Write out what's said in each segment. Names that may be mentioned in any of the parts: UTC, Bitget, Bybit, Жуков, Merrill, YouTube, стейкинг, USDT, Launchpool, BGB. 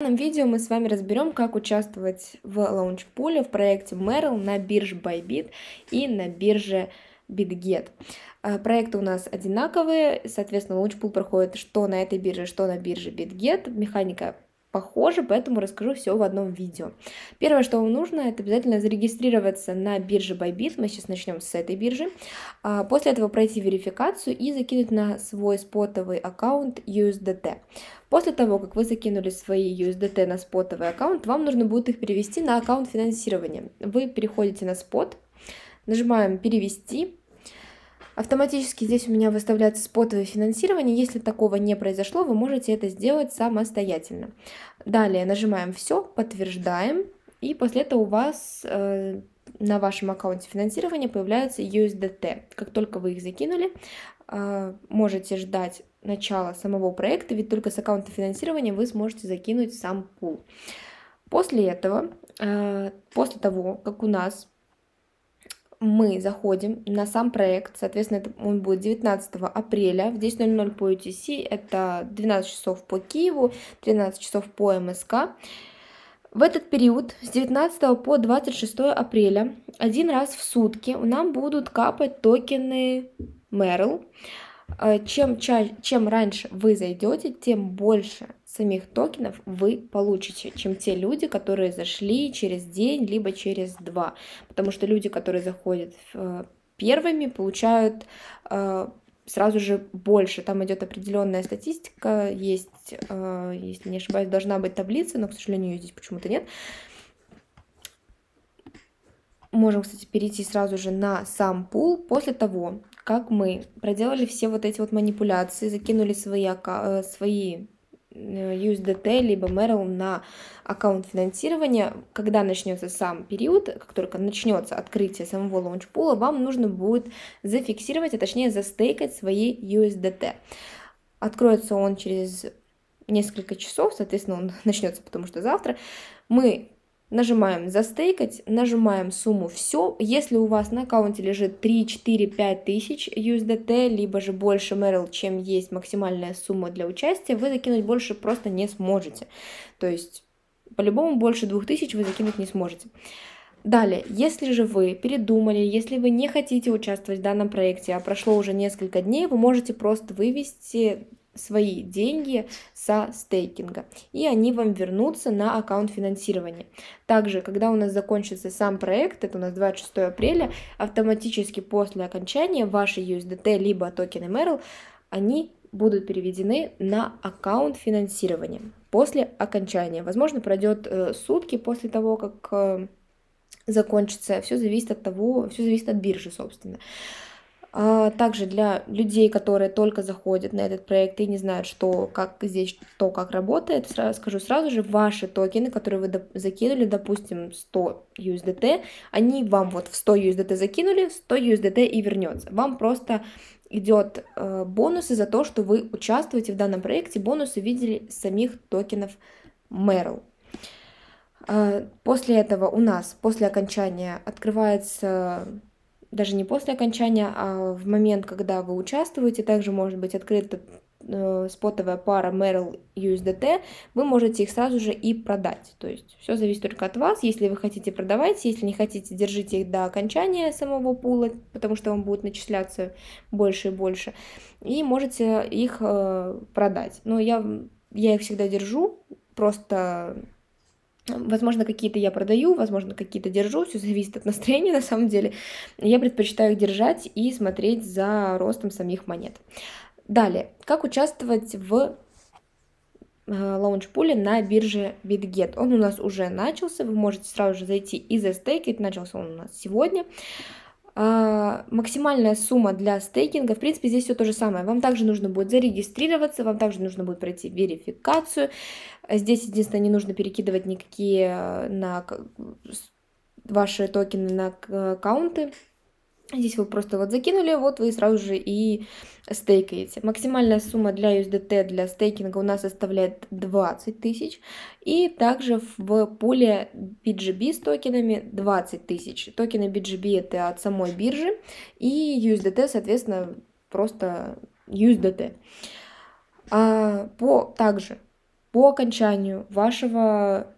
В данном видео мы с вами разберем, как участвовать в лаунчпуле в проекте Merrill на бирже Bybit и на бирже Bitget. Проекты у нас одинаковые, соответственно, лаунчпул проходит что на этой бирже, что на бирже Bitget. Механика похожа, поэтому расскажу все в одном видео. Первое, что вам нужно, это обязательно зарегистрироваться на бирже Bybit. Мы сейчас начнем с этой биржи. После этого пройти верификацию и закинуть на свой спотовый аккаунт USDT. После того, как вы закинули свои USDT на спотовый аккаунт, вам нужно будет их перевести на аккаунт финансирования. Вы переходите на спот, нажимаем «Перевести». Автоматически здесь у меня выставляется спотовое финансирование. Если такого не произошло, вы можете это сделать самостоятельно. Далее нажимаем «Все», подтверждаем, и после этого у вас на вашем аккаунте финансирования появляются USDT. Как только вы их закинули, можете ждать начала самого проекта, ведь только с аккаунта финансирования вы сможете закинуть сам пул. После этого, после того, как у нас... мы заходим на сам проект, соответственно, он будет 19 апреля в 10:00 по UTC, это 12 часов по Киеву, 13 часов по МСК. В этот период с 19 по 26 апреля один раз в сутки нам будут капать токены Merrill. Чем раньше вы зайдете, тем больше самих токенов вы получите, чем те люди, которые зашли через день, либо через два. Потому что люди, которые заходят первыми, получают сразу же больше. Там идет определенная статистика, есть, если не ошибаюсь, должна быть таблица, но, к сожалению, ее здесь почему-то нет. Можем, кстати, перейти сразу же на сам пул. После того, как мы проделали все вот эти вот манипуляции, закинули свои USDT либо Merrill на аккаунт финансирования, когда начнется сам период, как только начнется открытие самого лаунчпула, вам нужно будет зафиксировать, а точнее застейкать свои USDT. Откроется он через несколько часов, соответственно, он начнется, потому что завтра мы... нажимаем «Застейкать», нажимаем сумму «Все». Если у вас на аккаунте лежит 3, 4, 5 тысяч USDT, либо же больше Merrill, чем есть максимальная сумма для участия, вы закинуть больше просто не сможете. То есть, по-любому, больше 2000 вы закинуть не сможете. Далее, если же вы передумали, если вы не хотите участвовать в данном проекте, а прошло уже несколько дней, вы можете просто вывести... свои деньги со стейкинга, и они вам вернутся на аккаунт финансирования. Также, когда у нас закончится сам проект, это у нас 26 апреля, автоматически после окончания ваши USDT либо токены Merrill, они будут переведены на аккаунт финансирования после окончания. Возможно, пройдет сутки после того, как закончится, все зависит от того, все зависит от биржи, собственно. Также для людей, которые только заходят на этот проект и не знают, что как здесь, что как работает, скажу сразу же, ваши токены, которые вы закинули, допустим, 100 USDT, они вам вот в 100 USDT закинули, 100 USDT и вернется. Вам просто идет бонусы за то, что вы участвуете в данном проекте, бонусы в виде самих токенов Merrill. После этого у нас, после окончания, открывается... даже не после окончания, а в момент, когда вы участвуете, также может быть открыта спотовая пара Merrill USDT, вы можете их сразу же и продать. То есть все зависит только от вас. Если вы хотите, продавайте, если не хотите, держите их до окончания самого пула, потому что вам будет начисляться больше и больше, и можете их продать. Но я их всегда держу, просто... возможно, какие-то я продаю, возможно, какие-то держу, все зависит от настроения на самом деле. Я предпочитаю их держать и смотреть за ростом самих монет. Далее, как участвовать в лаунчпуле на бирже Bitget? Он у нас уже начался, вы можете сразу же зайти и застейкать, начался он у нас сегодня. Максимальная сумма для стейкинга, в принципе, здесь все то же самое. Вам также нужно будет зарегистрироваться, вам также нужно будет пройти верификацию. Здесь, единственное, не нужно перекидывать никакие ваши токены на аккаунты. Здесь вы просто вот закинули, вот вы сразу же и стейкаете. Максимальная сумма для USDT для стейкинга у нас составляет 20 тысяч. И также в пуле BGB с токенами 20 тысяч. Токены BGB это от самой биржи и USDT, соответственно, просто USDT. Также По окончанию вашего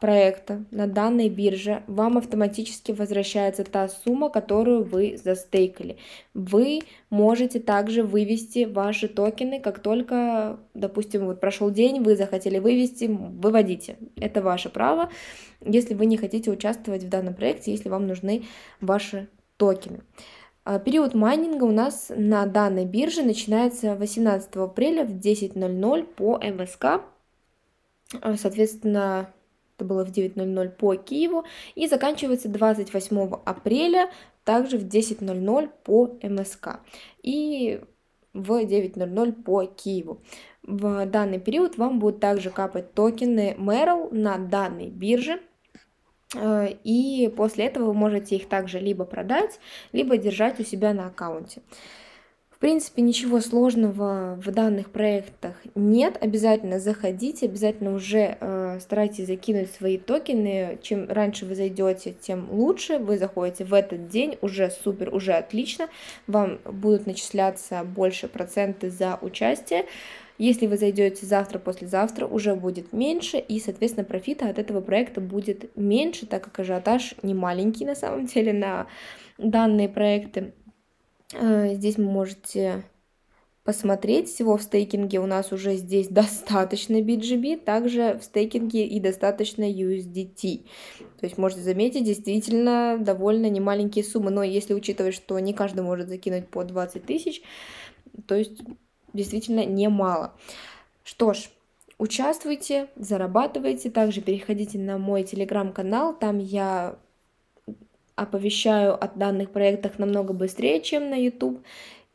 проекта на данной бирже вам автоматически возвращается та сумма, которую вы застейкали. Вы можете также вывести ваши токены, как только, допустим, вот прошел день, вы захотели вывести, выводите. Это ваше право, если вы не хотите участвовать в данном проекте, если вам нужны ваши токены. Период майнинга у нас на данной бирже начинается 18 апреля в 10:00 по МСК, соответственно, это было в 9:00 по Киеву, и заканчивается 28 апреля, также в 10:00 по МСК и в 9:00 по Киеву. В данный период вам будут также капать токены Merrill на данной бирже, и после этого вы можете их также либо продать, либо держать у себя на аккаунте. В принципе, ничего сложного в данных проектах нет. Обязательно заходите, обязательно уже старайтесь закинуть свои токены. Чем раньше вы зайдете, тем лучше. Вы заходите в этот день, уже супер, уже отлично. Вам будут начисляться больше проценты за участие. Если вы зайдете завтра, послезавтра, уже будет меньше, и, соответственно, профита от этого проекта будет меньше, так как ажиотаж не маленький на самом деле на данные проекты. Здесь вы можете посмотреть, всего в стейкинге у нас уже здесь достаточно BGB, также в стейкинге и достаточно USDT. То есть можете заметить, действительно довольно немаленькие суммы, но если учитывать, что не каждый может закинуть по 20 000, то есть действительно немало. Что ж, участвуйте, зарабатывайте, также переходите на мой телеграм-канал, там я оповещаю о данных проектах намного быстрее, чем на YouTube,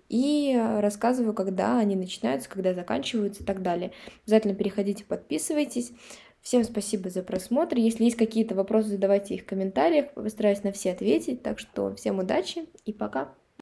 и рассказываю, когда они начинаются, когда заканчиваются и так далее. Обязательно переходите, подписывайтесь. Всем спасибо за просмотр. Если есть какие-то вопросы, задавайте их в комментариях, постараюсь на все ответить. Так что всем удачи и пока!